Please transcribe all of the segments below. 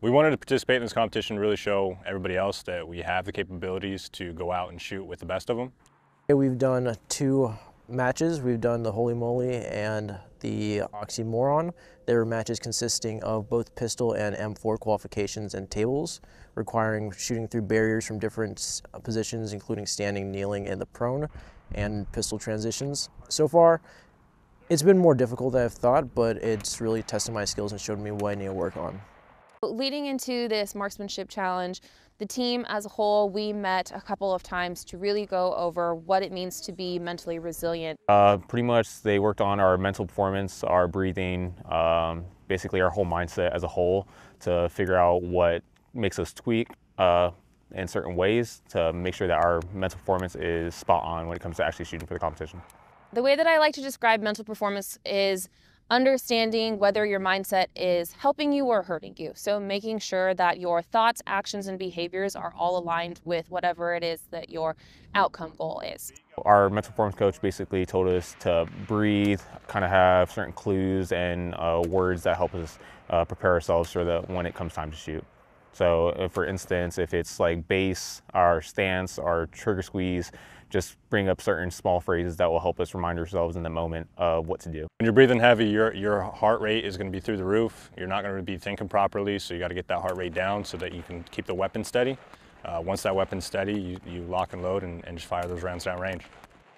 We wanted to participate in this competition to really show everybody else that we have the capabilities to go out and shoot with the best of them. We've done 2 matches. We've done the Holy Moly and the Oxymoron. They were matches consisting of both pistol and M4 qualifications and tables, requiring shooting through barriers from different positions, including standing, kneeling, and the prone, and pistol transitions. So far, it's been more difficult than I've thought, but it's really tested my skills and showed me what I need to work on. Leading into this marksmanship challenge, the team as a whole, we met a couple of times to really go over what it means to be mentally resilient. Pretty much they worked on our mental performance, our breathing, basically our whole mindset as a whole to figure out what makes us tweak in certain ways to make sure that our mental performance is spot on when it comes to actually shooting for the competition. The way that I like to describe mental performance is understanding whether your mindset is helping you or hurting you. So making sure that your thoughts, actions, and behaviors are all aligned with whatever it is that your outcome goal is. Our mental performance coach basically told us to breathe, kind of have certain clues and words that help us prepare ourselves for when it comes time to shoot. So for instance, if it's like base, our stance, our trigger squeeze, just bring up certain small phrases that will help us remind ourselves in the moment of what to do. When you're breathing heavy, your heart rate is going to be through the roof. You're not going to be thinking properly, so you got to get that heart rate down so that you can keep the weapon steady. Once that weapon's steady, you lock and load and just fire those rounds down range.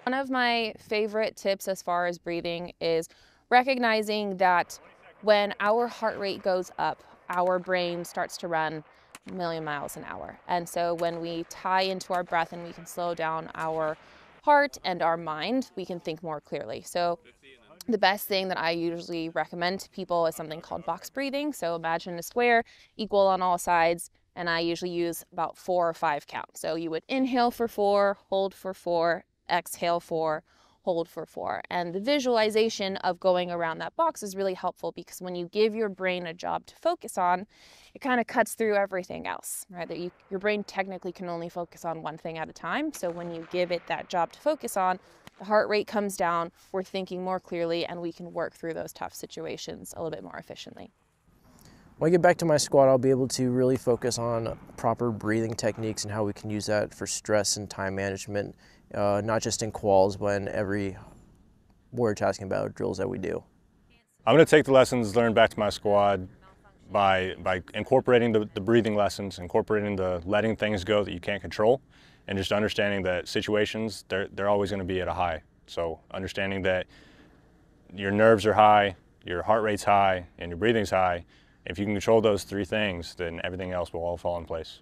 One of my favorite tips as far as breathing is recognizing that when our heart rate goes up, our brain starts to run a million miles an hour. And so when we tie into our breath and we can slow down our heart and our mind, we can think more clearly. So the best thing that I usually recommend to people is something called box breathing. So imagine a square equal on all sides, and I usually use about 4 or 5 counts. So you would inhale for 4, hold for 4, exhale 4, hold for 4. And the visualization of going around that box is really helpful, because when you give your brain a job to focus on, it kind of cuts through everything else, right? That your brain technically can only focus on one thing at a time. So when you give it that job to focus on, the heart rate comes down, we're thinking more clearly, and we can work through those tough situations a little bit more efficiently. When I get back to my squad, I'll be able to really focus on proper breathing techniques and how we can use that for stress and time management, not just in quals, but in every warrior tasking battle drills that we do. I'm going to take the lessons learned back to my squad by incorporating the breathing lessons, incorporating the letting things go that you can't control, and just understanding that situations, they're always going to be at a high. So understanding that your nerves are high, your heart rate's high, and your breathing's high. If you can control those 3 things, then everything else will all fall in place.